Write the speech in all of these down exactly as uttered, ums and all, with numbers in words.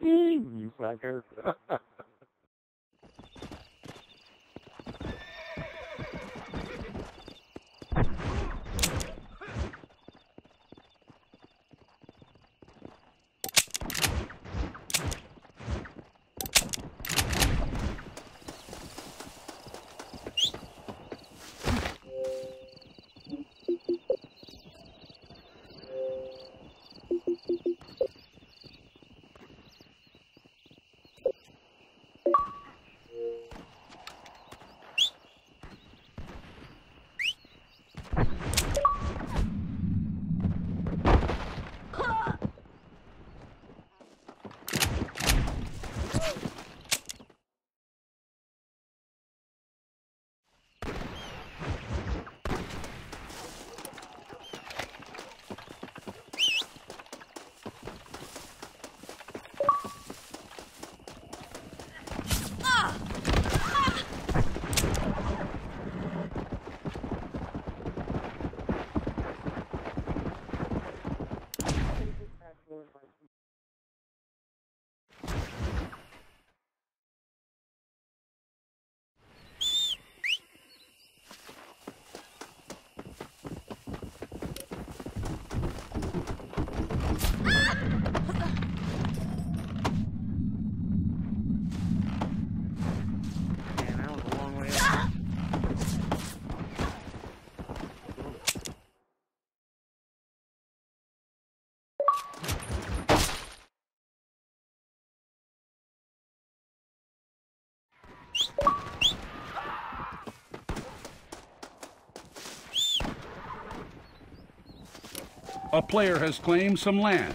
You fucker. A player has claimed some land.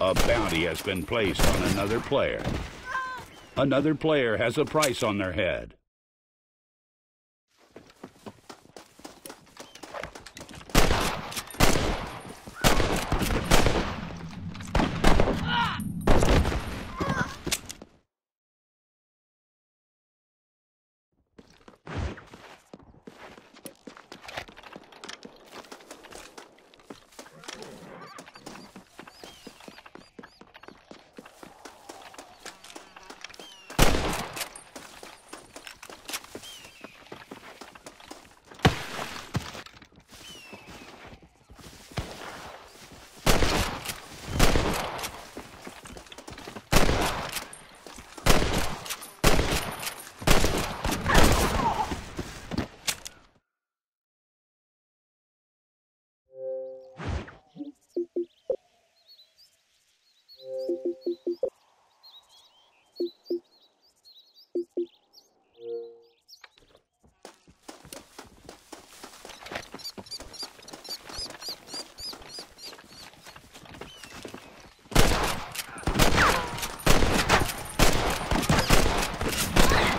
A bounty has been placed on another player. Another player has a price on their head.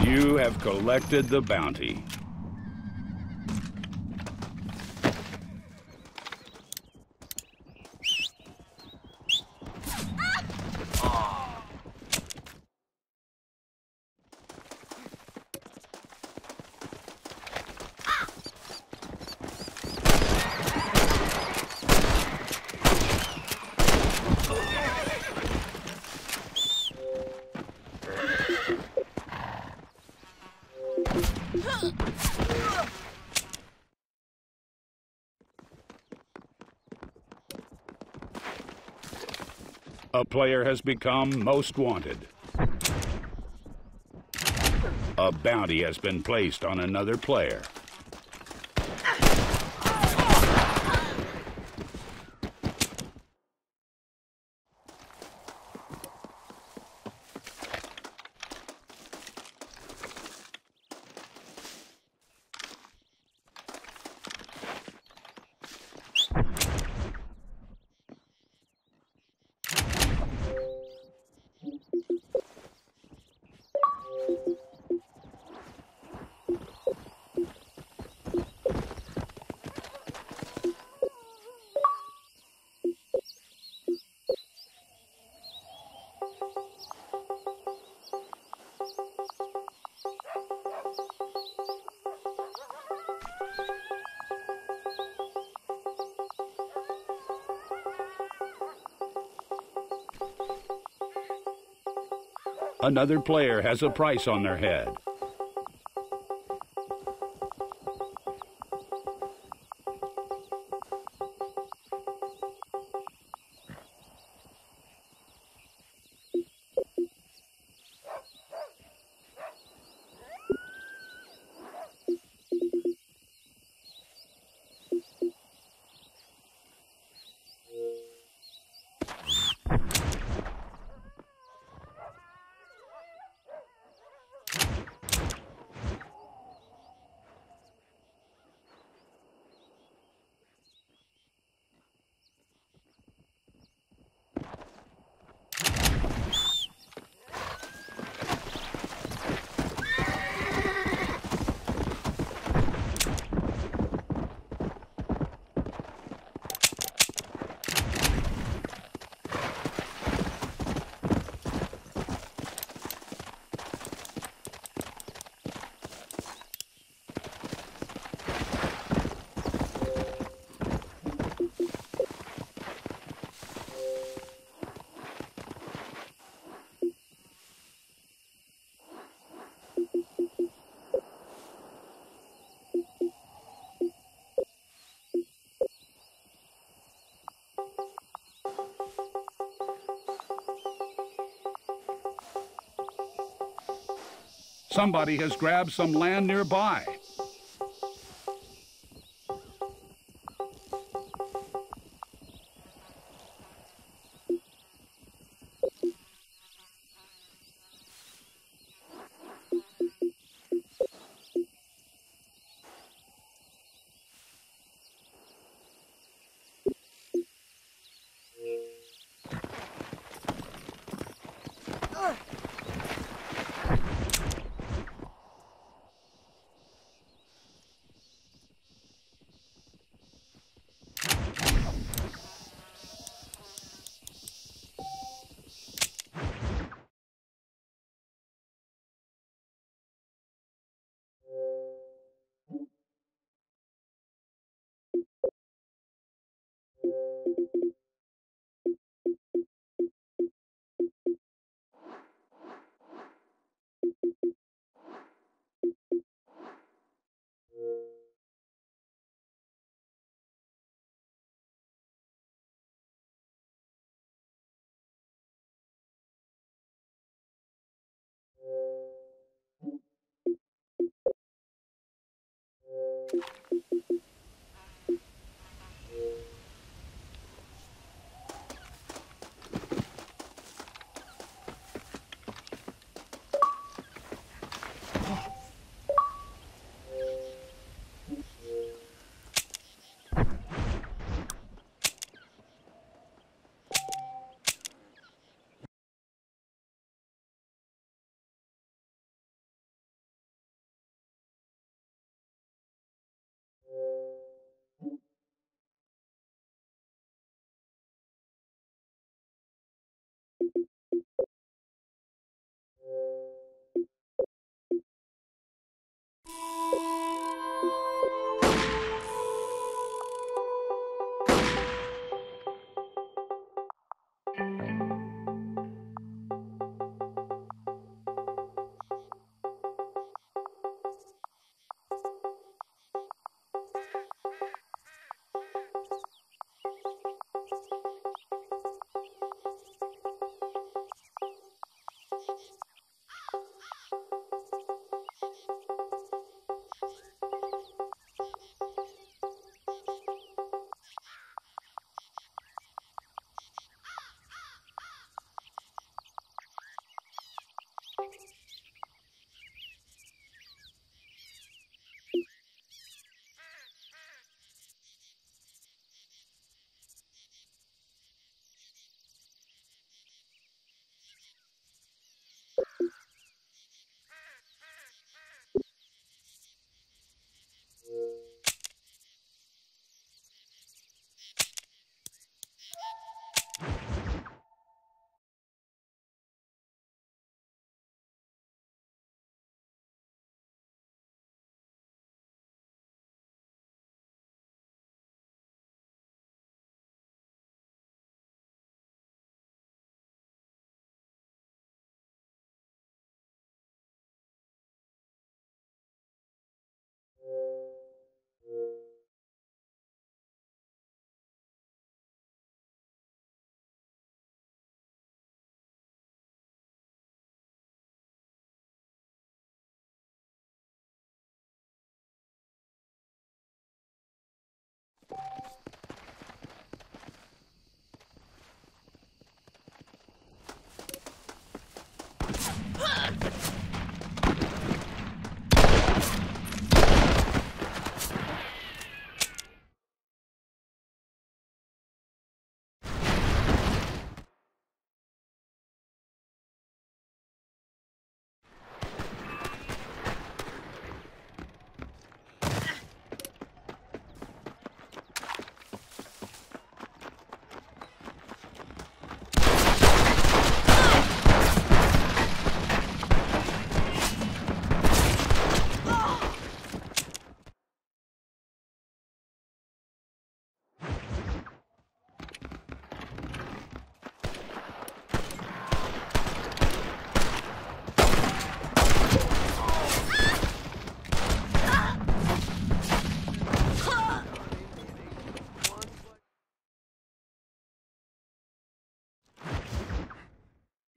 You have collected the bounty. A player has become most wanted. A bounty has been placed on another player. Another player has a price on their head. Somebody has grabbed some land nearby.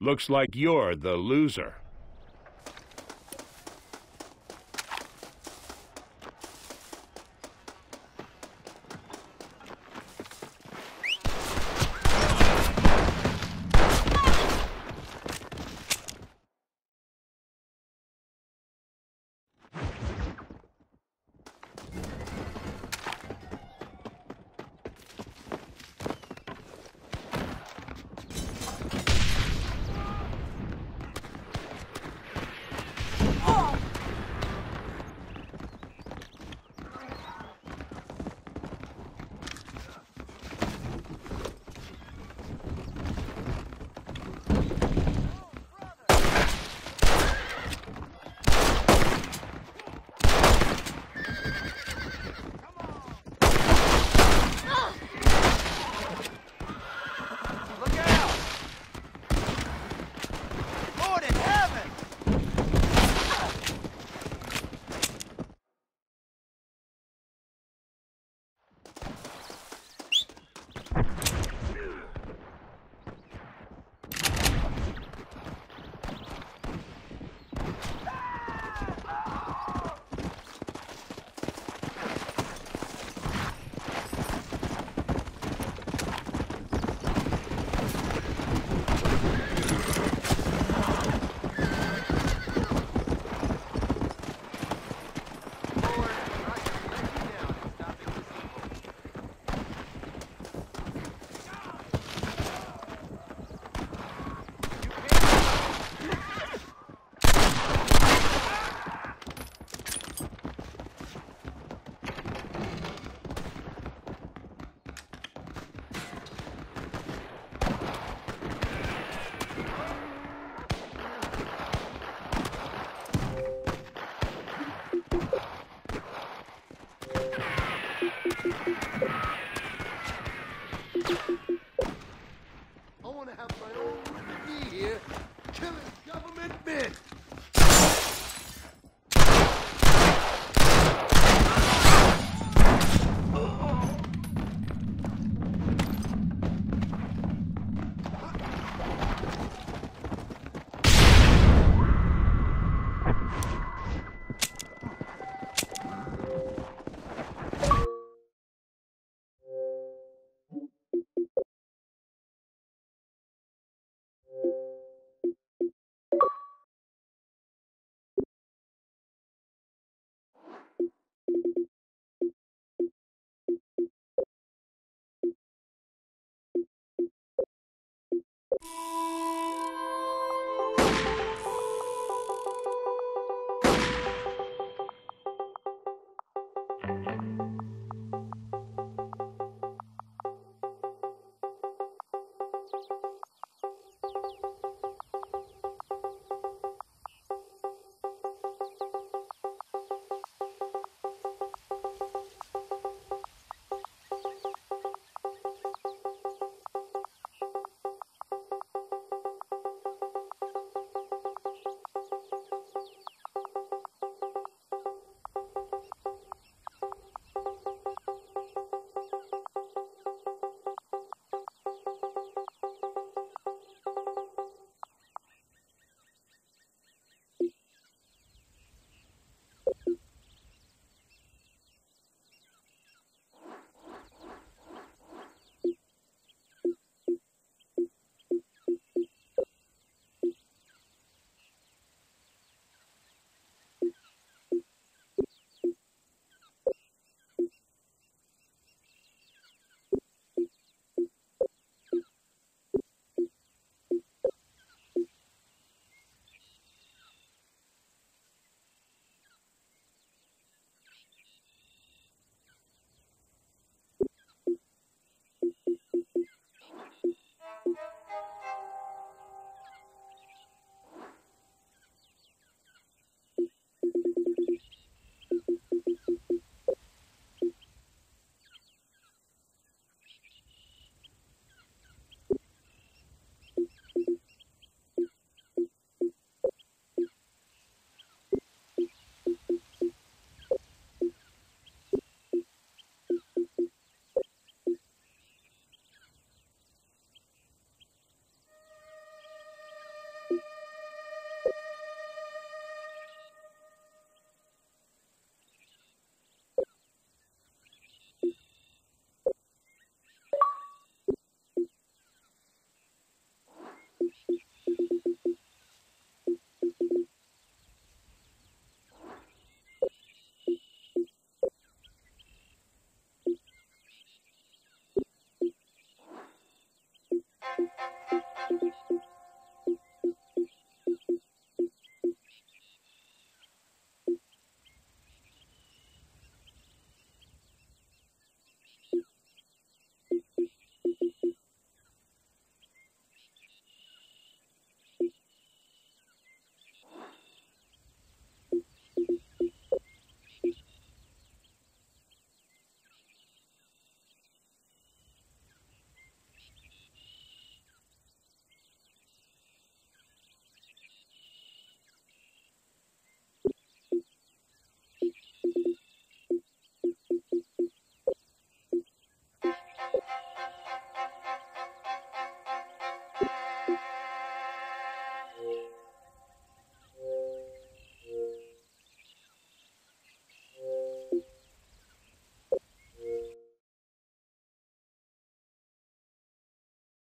Looks like you're the loser.